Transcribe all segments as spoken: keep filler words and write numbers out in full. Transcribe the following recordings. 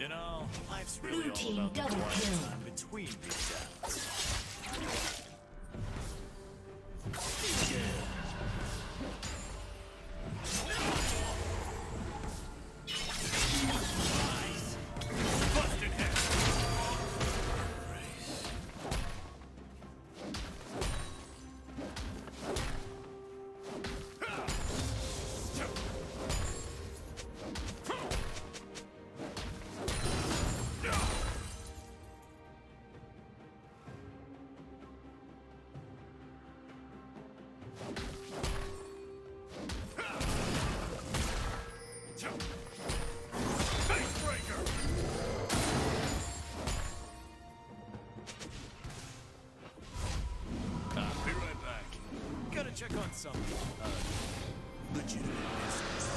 You know, life's really Blue all about the quiet time between these sounds. Check on some uh, legitimate business.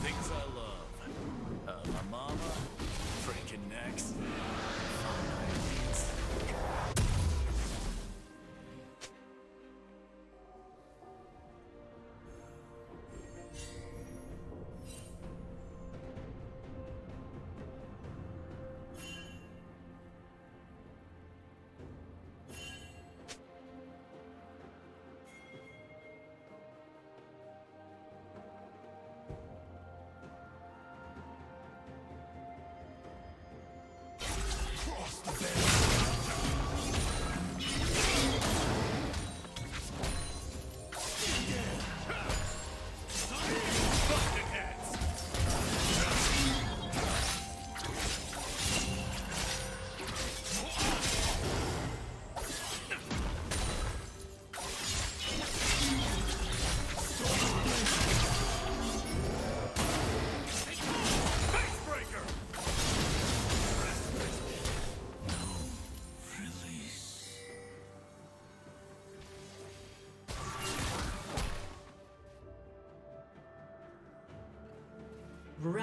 Things I love. Uh, my mama, freaking next.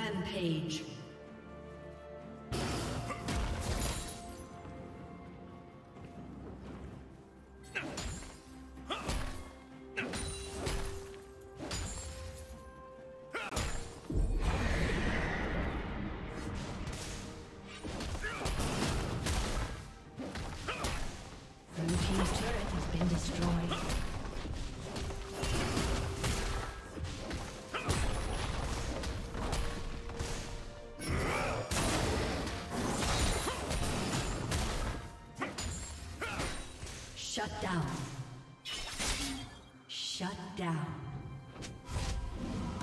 Rampage. Shut down. Shut down.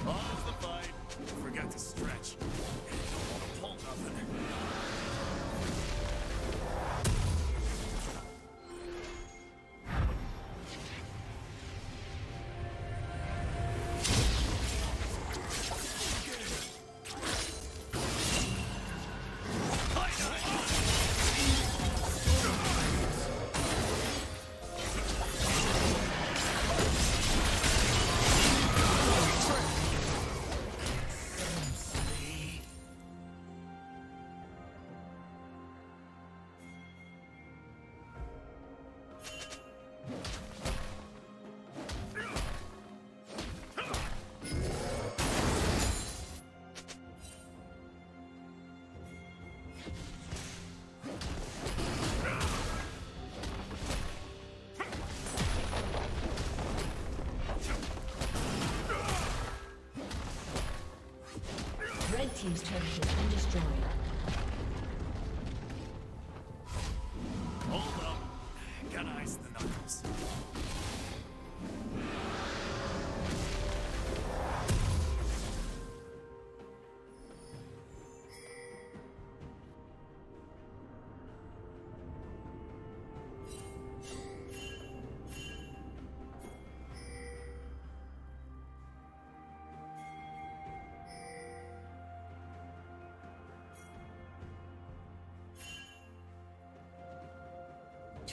Off the fight. Forgot to stretch. Don't want to pull nothing. Team's turret has been destroyed.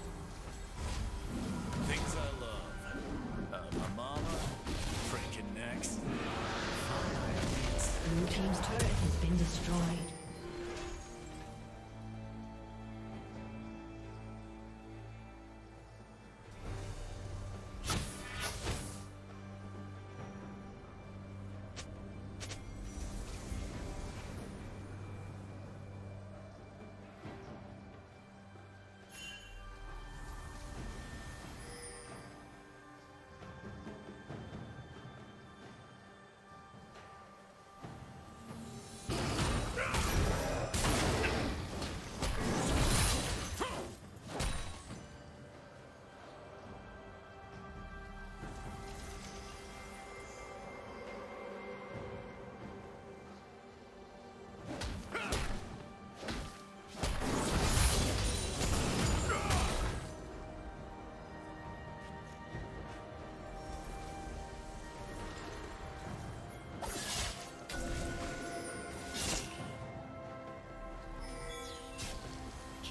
Things I love. team's turret has been destroyed.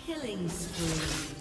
Killing spree.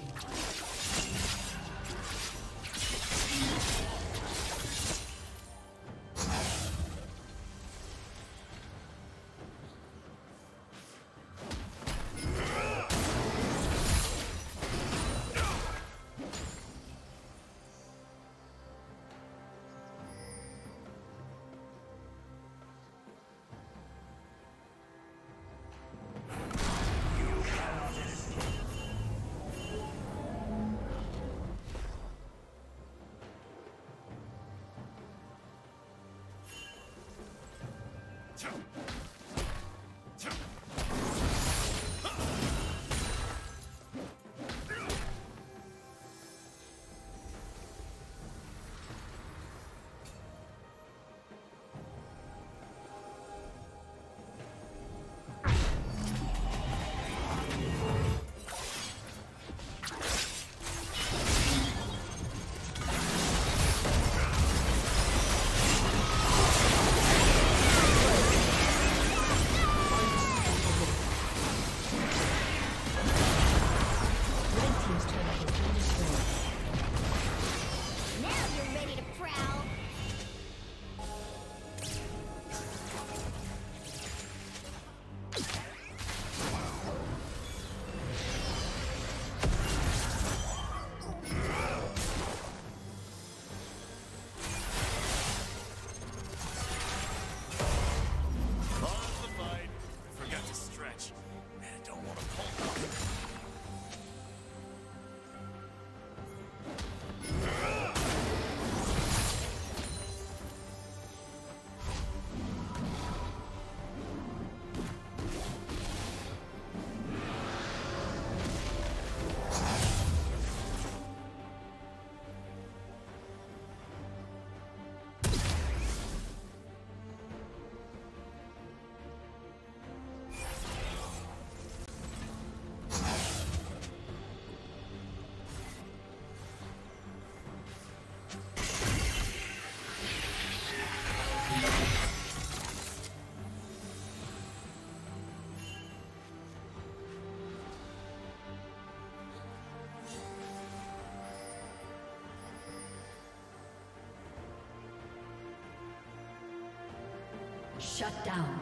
Shut down.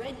Red